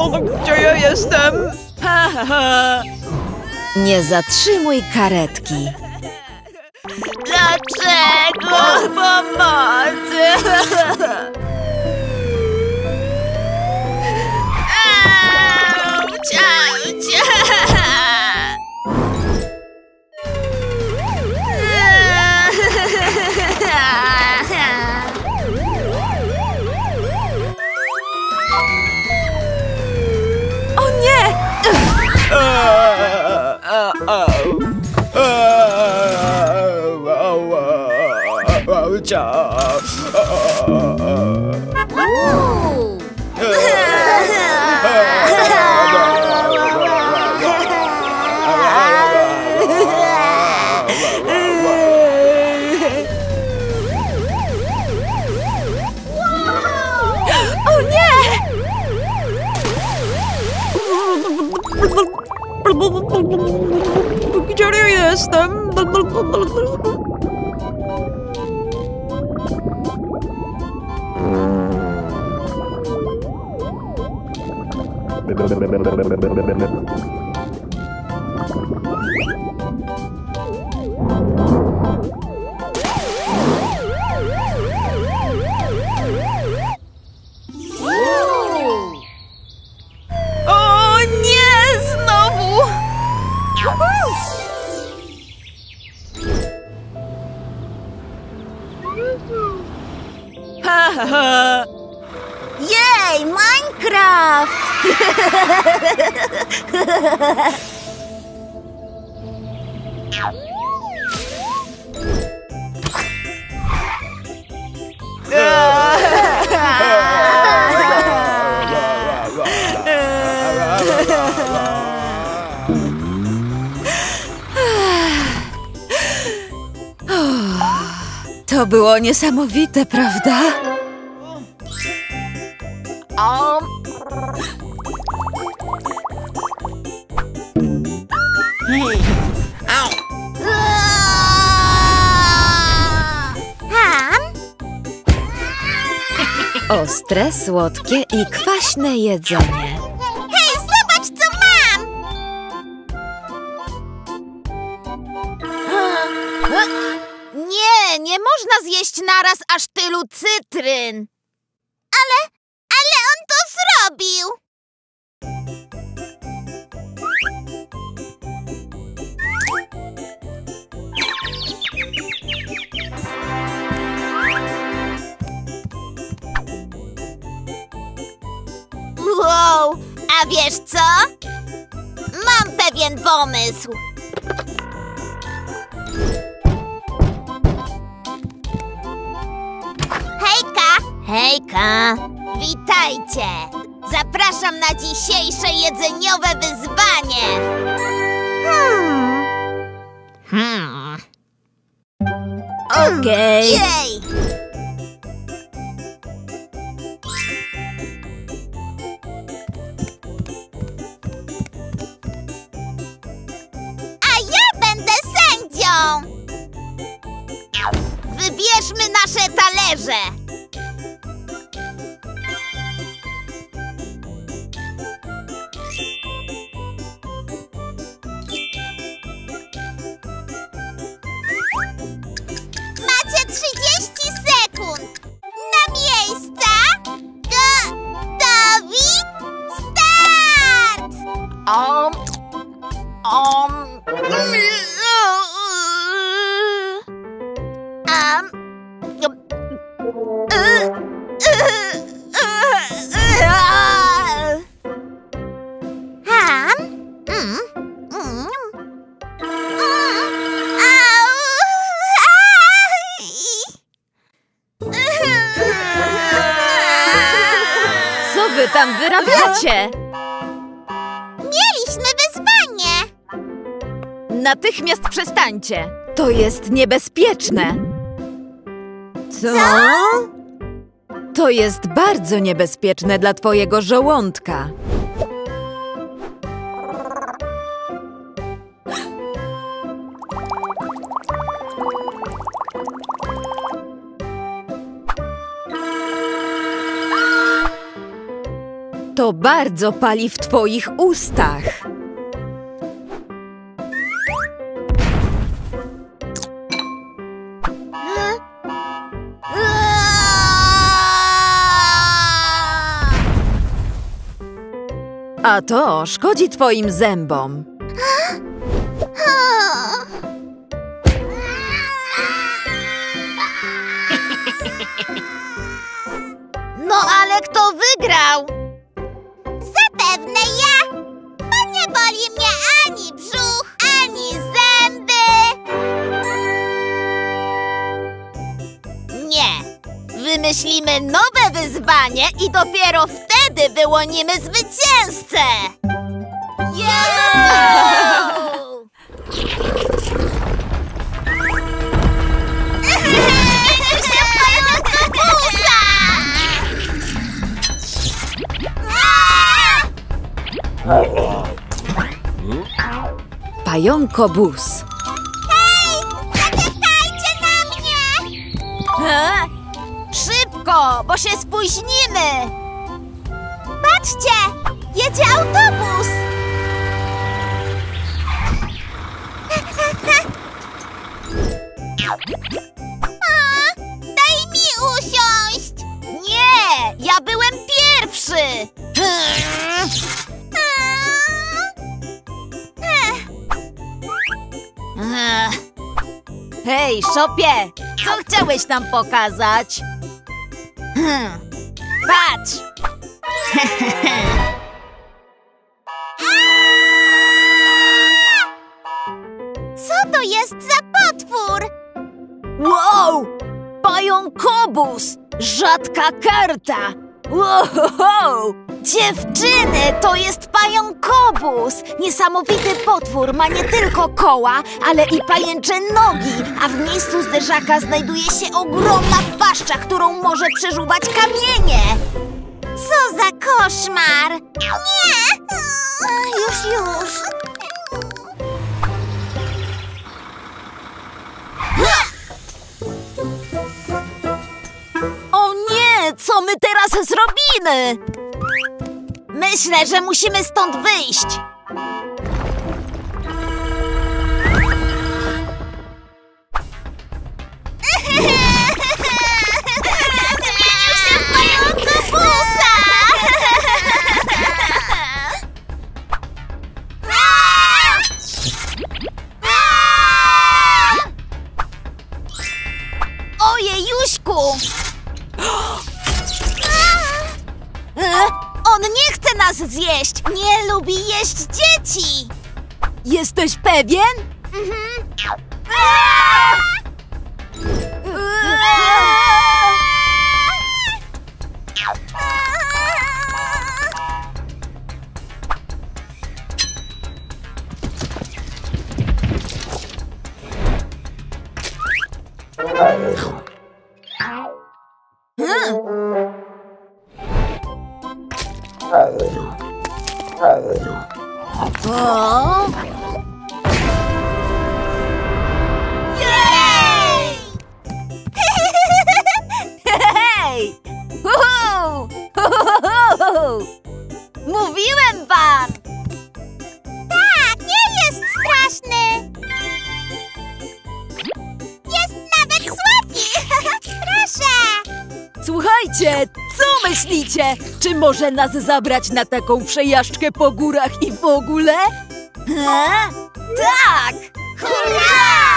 O, gdzie ja jestem? Ha, ha, ha. Nie zatrzymuj karetki. Dlaczego? Pomocy! Auć, auć! O nie! O nie! Gdzie ja jestem? O nie, znowu! Ha, ha, ha. Jej, Minecraft! To było niesamowite, prawda? Ostre, słodkie i kwaśne jedzenie. Hej, zobacz, co mam! Nie, nie można zjeść naraz aż tylu cytryn. Ale on to zrobił! Wow, a wiesz co? Mam pewien pomysł. Hejka! Hejka! Witajcie! Zapraszam na dzisiejsze jedzeniowe wyzwanie! Okej! Jej! A ja będę sędzią! Wybierzmy nasze talerze! Co wy tam wyrabiacie? Mieliśmy wyzwanie! Natychmiast przestańcie! To jest niebezpieczne! Co? To jest bardzo niebezpieczne dla twojego żołądka. To bardzo pali w twoich ustach. A to szkodzi twoim zębom. No ale kto wygrał? Zapewne ja, bo nie boli mnie ani brzuch, ani zęby. Nie, wymyślimy nowe wyzwanie i dopiero wtedy wyłonimy zwycięzcę. Yeah! Pająkobus. Hej! Zaczekajcie na mnie! Ha? Szybko, bo się spóźnimy! Patrzcie! Jedzie autobus! O, daj mi usiąść! Nie! Ja byłem pierwszy! Hej, Szopie! Co chciałeś nam pokazać? Patrz! Co to jest za potwór? Wow! Pająkobus! Rzadka karta! Wow! Dziewczyny, to jest pająkobus! Niesamowity potwór, ma nie tylko koła, ale i pajęcze nogi, a w miejscu zderzaka znajduje się ogromna paszcza, którą może przeżuwać kamienie! Co za koszmar! Nie! Już! O nie! Co my teraz zrobimy? Myślę, że musimy stąd wyjść. Zmienił się w pająkobusa! Ojej, Juśku! On nie chce nas zjeść! Nie lubi jeść dzieci! Jesteś pewien? Mhm. Mówiłem wam! Tak, nie jest straszny! Jest nawet słodki! Proszę! Słuchajcie, co myślicie? Czy może nas zabrać na taką przejażdżkę po górach i w ogóle? Tak! Hurra!